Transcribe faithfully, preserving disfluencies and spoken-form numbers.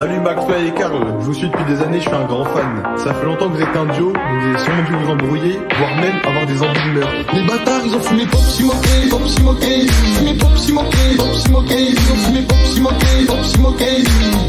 Salut Max et Carl, je vous suis depuis des années, je suis un grand fan. Ça fait longtemps que vous êtes un duo, vous avez sûrement dû vous embrouiller, voire même avoir des envies de meurtre. Les bâtards, ils ont fumé pop, si moqués, pop, si moqués, ils ont fumé pop, si moqués, pop, si moqués, ils ont fumé pop, si moqués, pop, si moqués.